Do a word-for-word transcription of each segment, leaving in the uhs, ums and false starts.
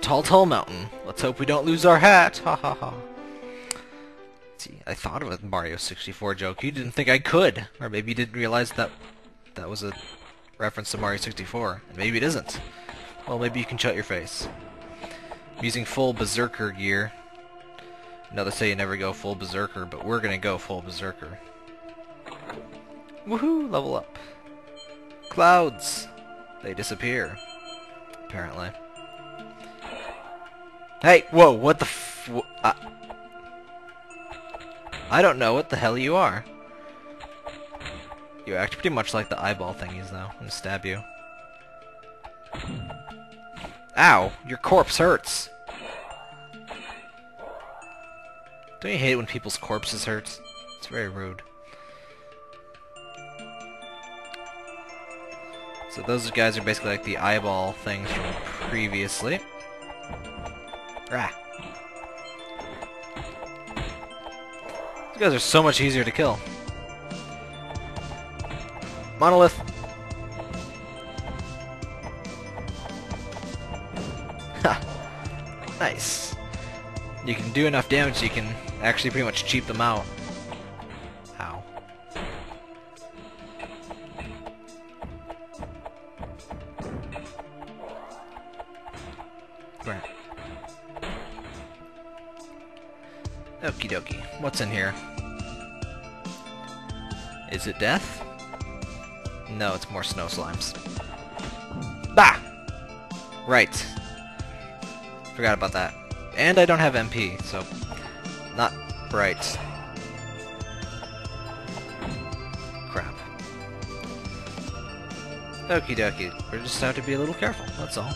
Tall, tall mountain. Let's hope we don't lose our hat. Ha ha ha. See, I thought of a Mario sixty-four joke. You didn't think I could. Or maybe you didn't realize that that was a reference to Mario sixty-four. And maybe it isn't. Well, maybe you can shut your face. I'm using full Berserker gear. Now they say you never go full Berserker, but we're gonna go full Berserker. Woohoo! Level up. Clouds! They disappear. Apparently. Hey! Whoa! What the f... Uh, I don't know what the hell you are. You act pretty much like the eyeball thingies, though. I'm gonna stab you. Ow! Your corpse hurts! Don't you hate it when people's corpses hurt? It's very rude. So those guys are basically like the eyeball things from previously. Rah. These guys are so much easier to kill. Monolith! Ha! Nice! You can do enough damage you can actually pretty much cheap them out. Ow. Crap. Okie dokie. What's in here? Is it death? No, it's more snow slimes. Bah! Right. Forgot about that. And I don't have M P, so not bright. Crap. Okie dokie. We just have to be a little careful, that's all.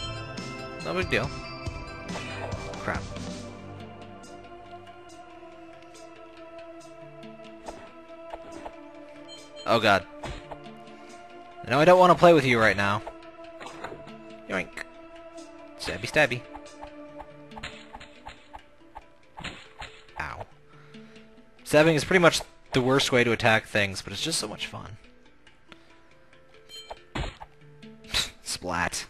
No big deal. Crap. Oh god. No, I don't want to play with you right now. Yoink. Stabby stabby. Stabbing is pretty much the worst way to attack things, but it's just so much fun. Splat.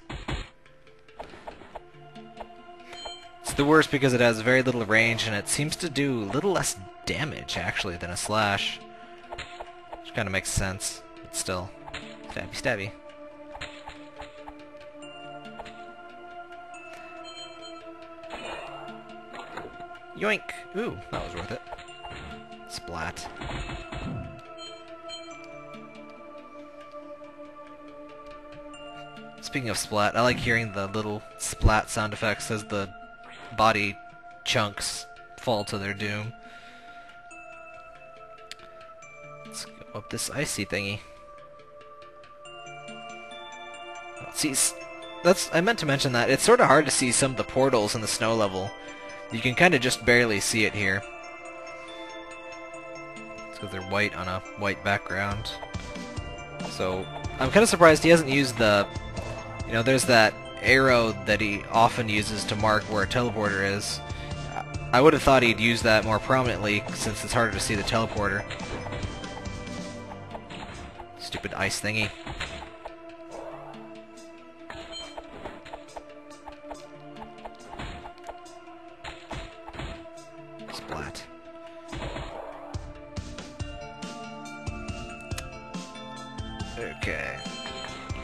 It's the worst because it has very little range, and it seems to do a little less damage, actually, than a slash. Which kind of makes sense, but still. Stabby, stabby. Yoink! Ooh, that was worth it. Splat. Speaking of splat, I like hearing the little splat sound effects as the body chunks fall to their doom. Let's go up this icy thingy. See, that's, I meant to mention that. It's sort of hard to see some of the portals in the snow level. You can kind of just barely see it here. Because they're white on a white background. So, I'm kind of surprised he hasn't used the... You know, there's that arrow that he often uses to mark where a teleporter is. I would have thought he'd use that more prominently, since it's harder to see the teleporter. Stupid ice thingy. Splat. Okay.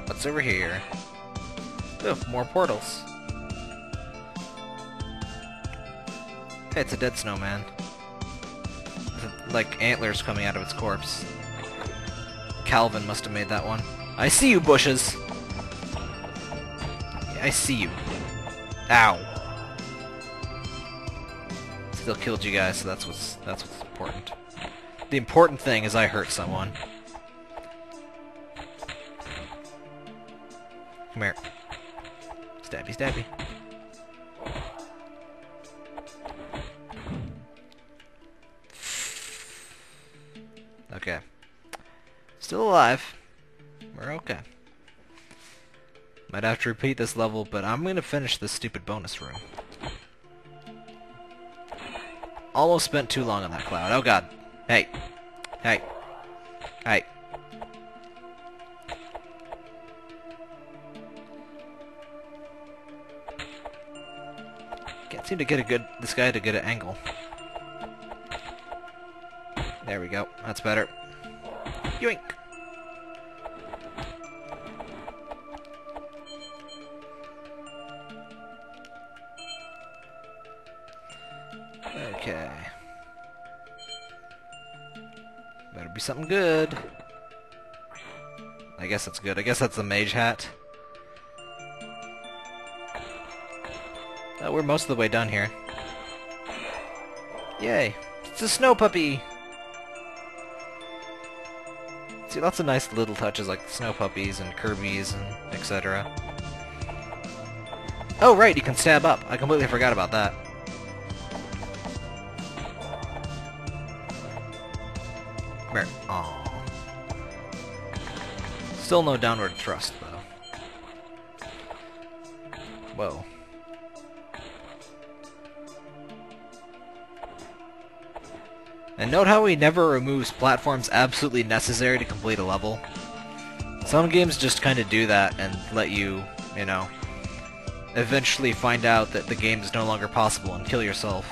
What's over here? Oh, more portals. Hey, it's a dead snowman. Like antlers coming out of its corpse. Calvin must have made that one. I see you, bushes! Yeah, I see you. Ow! Still killed you guys, so that's what's, that's what's important. The important thing is I hurt someone. Come here. Stabby, stabby. Okay. Still alive. We're okay. Might have to repeat this level, but I'm gonna finish this stupid bonus room. Almost spent too long on that cloud. Oh god. Hey. Hey. Hey. Can't seem to get a good this guy to get an angle. There we go. That's better. Yoink. Okay. Better be something good. I guess that's good. I guess that's the mage hat. Oh, we're most of the way done here. Yay! It's a snow puppy! See, lots of nice little touches like snow puppies and Kirby's and et cetera. Oh, right! You can stab up! I completely forgot about that. Where? Aww. Still no downward thrust, though. Whoa. And note how he never removes platforms absolutely necessary to complete a level. Some games just kind of do that and let you, you know, eventually find out that the game is no longer possible and kill yourself,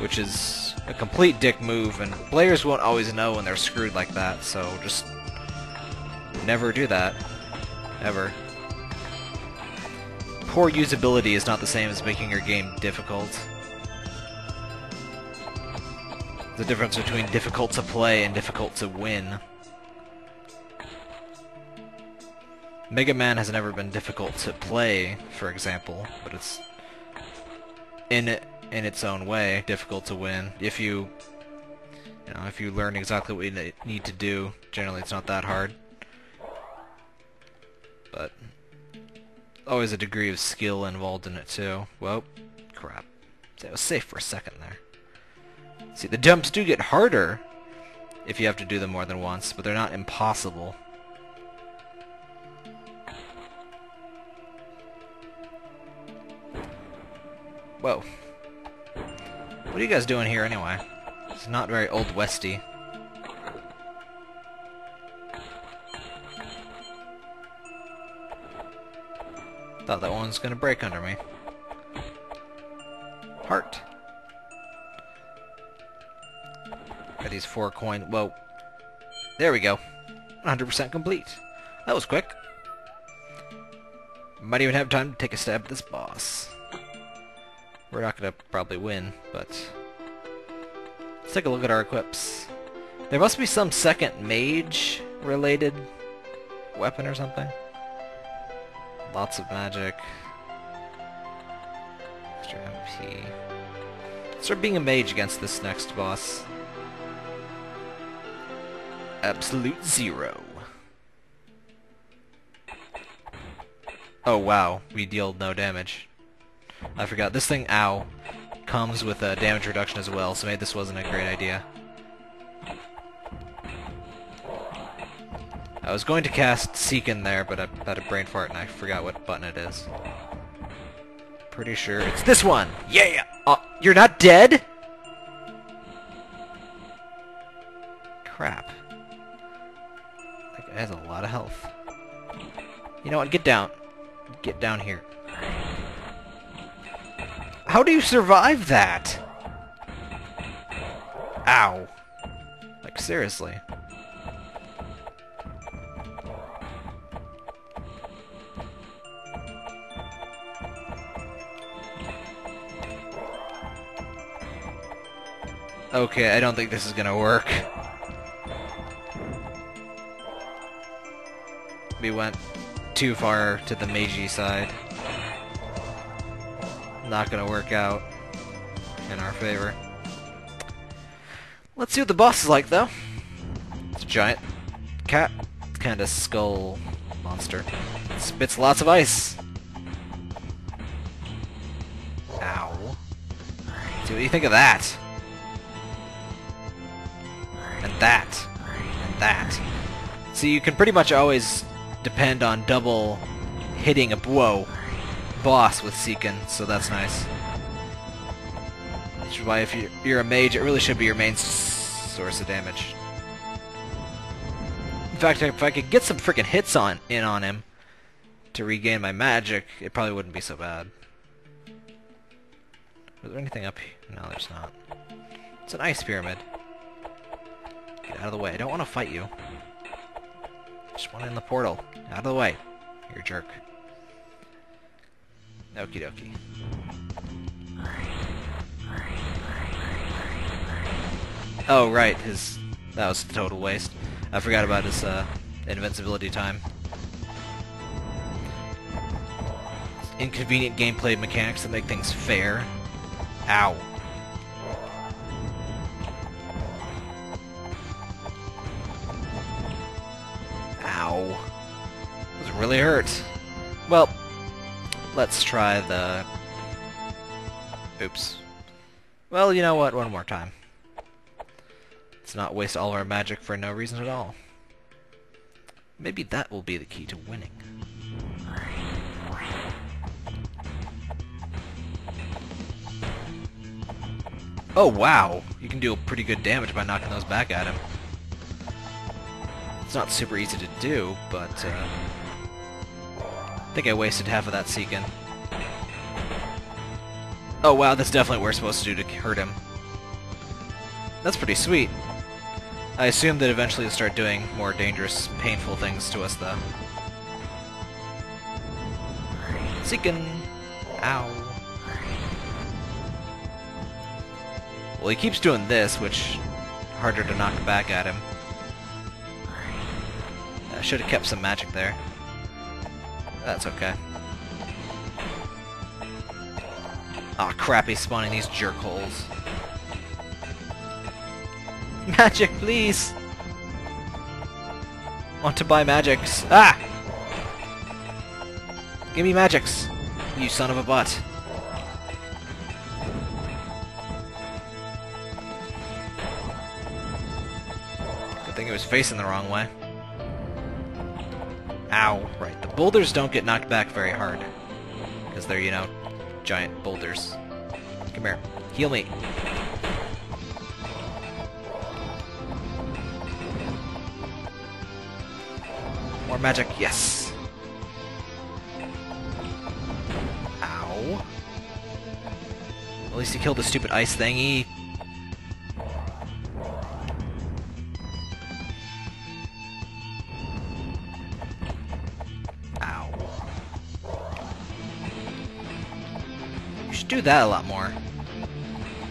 which is a complete dick move, and players won't always know when they're screwed like that, so just never do that. Ever. Poor usability is not the same as making your game difficult. The difference between difficult to play and difficult to win. Mega Man has never been difficult to play, for example, but it's in in its own way difficult to win. If you, you know, if you learn exactly what you need to do, generally it's not that hard. But always a degree of skill involved in it too. Whoa, crap! That was safe for a second there. See, the jumps do get harder if you have to do them more than once, but they're not impossible. Whoa. What are you guys doing here anyway? It's not very Old Westy. Thought that one was gonna break under me. Heart. These four coin. Whoa. There we go. one hundred percent complete. That was quick. Might even have time to take a stab at this boss. We're not going to probably win, but let's take a look at our equips. There must be some second mage related weapon or something. Lots of magic. Extra M P. Start being a mage against this next boss. Absolute zero. Oh wow, we deal no damage. I forgot, this thing, ow, comes with a damage reduction as well, so maybe this wasn't a great idea. I was going to cast Seek in there, but I had a brain fart and I forgot what button it is. Pretty sure it's this one! Yeah! Uh, you're not dead?! Crap. It has a lot of health. You know what? Get down. Get down here. How do you survive that? Ow. Like, seriously. Okay, I don't think this is gonna work. We went too far to the magey side. Not gonna work out in our favor. Let's see what the boss is like, though. It's a giant cat kind of skull monster. It spits lots of ice. Ow. See what you think of that. And that. And that. See, you can pretty much always depend on double hitting a whoa boss with Seekin, so that's nice. Which is why if you're, you're a mage, it really should be your main s source of damage. In fact, if I could get some freaking hits on in on him to regain my magic, it probably wouldn't be so bad. Is there anything up here? No, there's not. It's an ice pyramid. Get out of the way. I don't want to fight you. Just want in the portal. Out of the way. You're a jerk. Okie dokie. Oh, right. His... That was a total waste. I forgot about his uh, invincibility time. Inconvenient gameplay mechanics that make things fair. Ow. Ow. This really hurts. Well, let's try the... Oops. Well, you know what? One more time. Let's not waste all our magic for no reason at all. Maybe that will be the key to winning. Oh, wow! You can do pretty good damage by knocking those back at him. It's not super easy to do, but... Uh, I think I wasted half of that Seekin. Oh, wow, that's definitely what we're supposed to do to hurt him. That's pretty sweet. I assume that eventually they'll start doing more dangerous, painful things to us, though. Seekin! Ow! Well, he keeps doing this, which harder to knock back at him. I should have kept some magic there. That's okay. Aw, oh, crap, he's spawning these jerk holes. Magic, please! Want to buy magics? Ah! Give me magics, you son of a butt. I think it was facing the wrong way. Ow. Right. The boulders don't get knocked back very hard. Because they're, you know, giant boulders. Come here. Heal me. More magic. Yes. Ow. At least he killed the stupid ice thingy. Do that a lot more.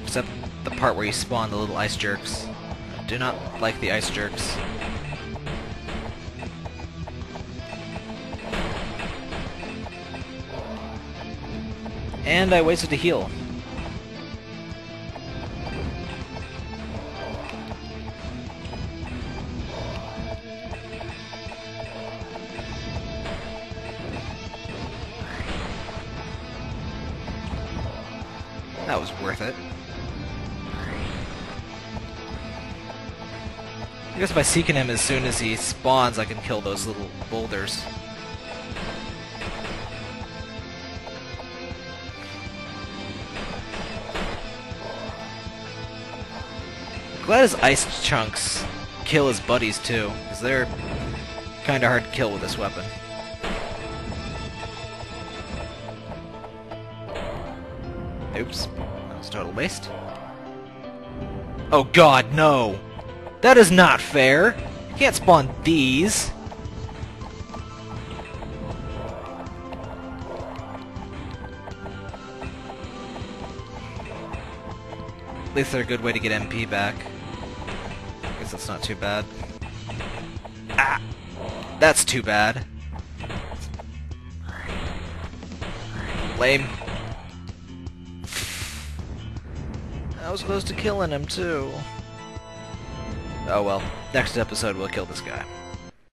Except the part where you spawn the little ice jerks. I do not like the ice jerks. And I wasted a heal. That was worth it. I guess by seeking him as soon as he spawns, I can kill those little boulders. I'm glad his ice chunks kill his buddies too, because they're kinda hard to kill with this weapon. Oops. That was a total waste. Oh god, no! That is not fair! You can't spawn these! At least they're a good way to get M P back. I guess that's not too bad. Ah! That's too bad. Lame. I was close to killing him, too. Oh well, next episode we'll kill this guy.